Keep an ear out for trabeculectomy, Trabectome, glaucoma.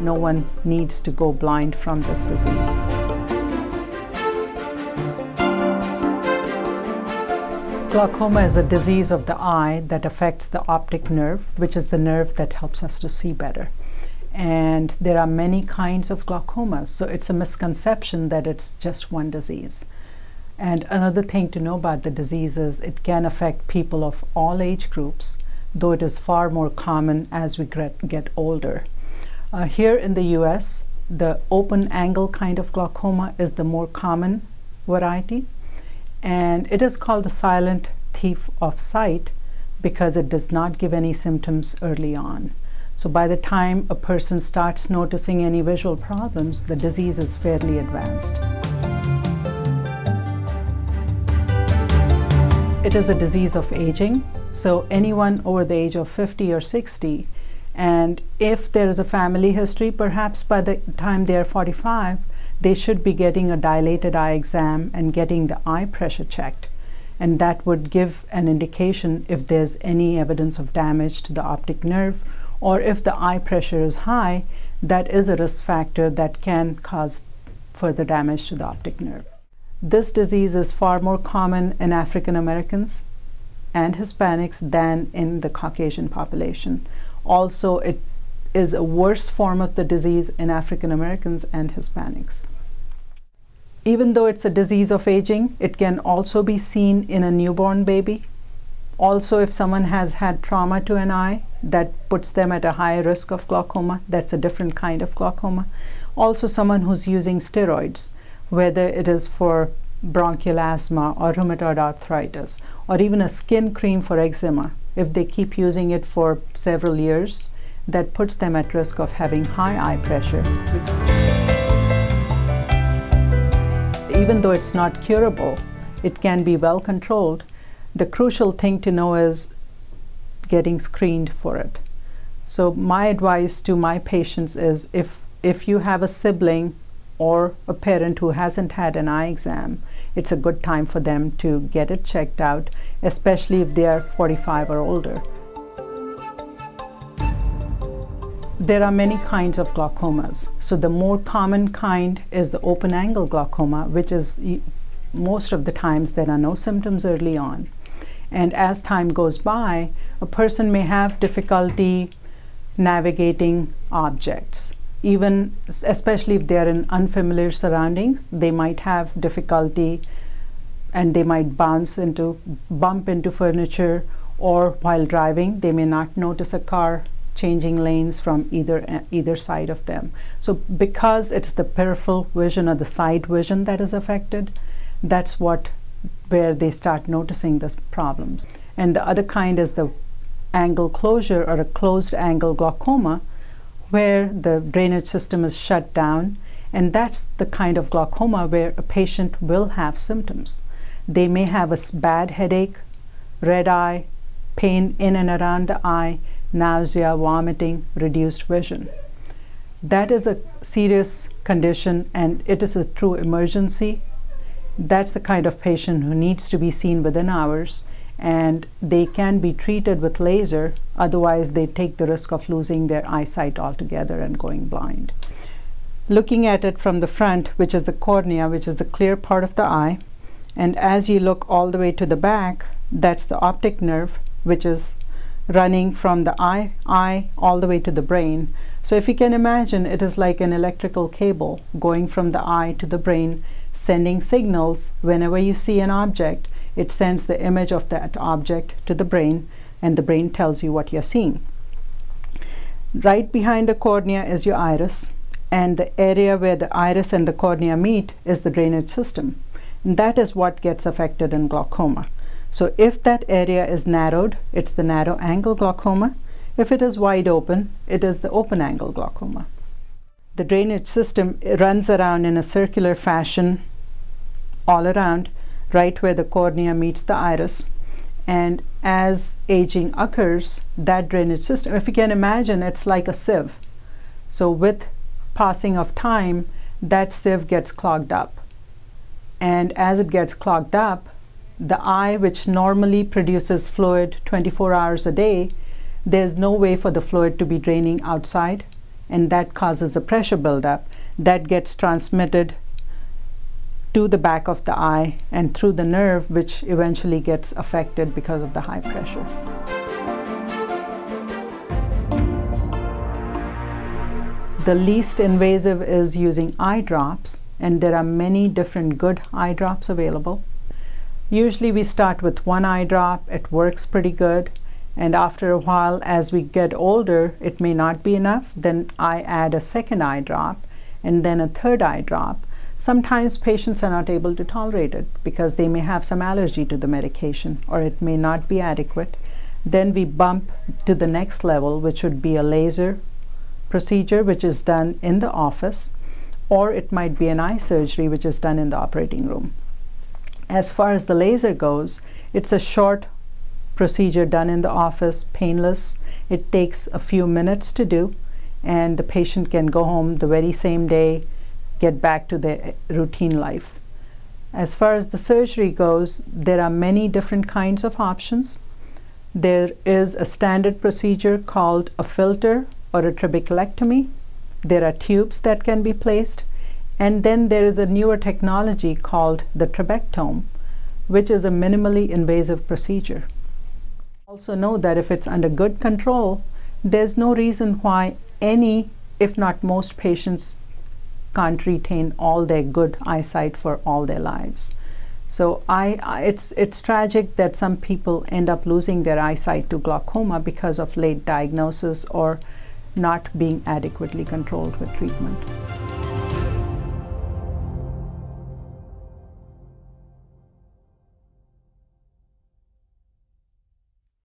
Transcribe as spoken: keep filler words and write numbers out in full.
No one needs to go blind from this disease. Glaucoma is a disease of the eye that affects the optic nerve, which is the nerve that helps us to see better. And there are many kinds of glaucomas, so it's a misconception that it's just one disease. And another thing to know about the disease is it can affect people of all age groups, though it is far more common as we get older. Uh, here in the U S, the open-angle kind of glaucoma is the more common variety. And it is called the silent thief of sight because it does not give any symptoms early on. So by the time a person starts noticing any visual problems, the disease is fairly advanced. It is a disease of aging, so anyone over the age of fifty or sixty, and if there is a family history, perhaps by the time they are forty-five, they should be getting a dilated eye exam and getting the eye pressure checked. And that would give an indication if there's any evidence of damage to the optic nerve, or if the eye pressure is high, that is a risk factor that can cause further damage to the optic nerve. This disease is far more common in African Americans and Hispanics than in the Caucasian population. Also, it is a worse form of the disease in African Americans and Hispanics. Even though it's a disease of aging, it can also be seen in a newborn baby. Also, if someone has had trauma to an eye, that puts them at a higher risk of glaucoma. That's a different kind of glaucoma. Also, someone who's using steroids, whether it is for bronchial asthma or rheumatoid arthritis, or even a skin cream for eczema. If they keep using it for several years, that puts them at risk of having high eye pressure. Even though it's not curable, it can be well controlled. The crucial thing to know is getting screened for it. So my advice to my patients is if, if you have a sibling or a parent who hasn't had an eye exam, it's a good time for them to get it checked out, especially if they are forty-five or older. There are many kinds of glaucomas. So the more common kind is the open-angle glaucoma, which is most of the times there are no symptoms early on. And as time goes by, a person may have difficulty navigating objects. Even, especially if they're in unfamiliar surroundings, they might have difficulty and they might bounce into, bump into furniture, or while driving, they may not notice a car changing lanes from either, uh, either side of them. So because it's the peripheral vision or the side vision that is affected, that's what, where they start noticing these problems. And the other kind is the angle closure or a closed angle glaucoma, where the drainage system is shut down, and that's the kind of glaucoma where a patient will have symptoms. They may have a bad headache, red eye, pain in and around the eye, nausea, vomiting, reduced vision. That is a serious condition and it is a true emergency. That's the kind of patient who needs to be seen within hours, and they can be treated with laser, otherwise they take the risk of losing their eyesight altogether and going blind. Looking at it from the front, which is the cornea, which is the clear part of the eye, and as you look all the way to the back, that's the optic nerve, which is running from the eye, eye all the way to the brain. So if you can imagine, it is like an electrical cable going from the eye to the brain, sending signals. Whenever you see an object, it sends the image of that object to the brain, and the brain tells you what you're seeing. Right behind the cornea is your iris, and the area where the iris and the cornea meet is the drainage system. And that is what gets affected in glaucoma. So if that area is narrowed, it's the narrow angle glaucoma. If it is wide open, it is the open angle glaucoma. The drainage system runs around in a circular fashion all around, right where the cornea meets the iris. And as aging occurs, that drainage system, if you can imagine, it's like a sieve. So with passing of time, that sieve gets clogged up. And as it gets clogged up, the eye, which normally produces fluid twenty-four hours a day, there's no way for the fluid to be draining outside. and that causes a pressure buildup that gets transmitted to the back of the eye and through the nerve, which eventually gets affected because of the high pressure. The least invasive is using eye drops, and there are many different good eye drops available. Usually we start with one eye drop, it works pretty good, and after a while, as we get older, it may not be enough, then I add a second eye drop and then a third eye drop. Sometimes patients are not able to tolerate it because they may have some allergy to the medication or it may not be adequate. Then we bump to the next level, which would be a laser procedure, which is done in the office, or it might be an eye surgery, which is done in the operating room. As far as the laser goes, it's a short procedure done in the office, painless. It takes a few minutes to do, and the patient can go home the very same day, get back to their routine life. As far as the surgery goes, there are many different kinds of options. There is a standard procedure called a filter or a trabeculectomy. There are tubes that can be placed. And then there is a newer technology called the trabectome, which is a minimally invasive procedure. Also know that if it's under good control, there's no reason why any, if not most patients, can't retain all their good eyesight for all their lives. So I, I, it's, it's tragic that some people end up losing their eyesight to glaucoma because of late diagnosis or not being adequately controlled with treatment.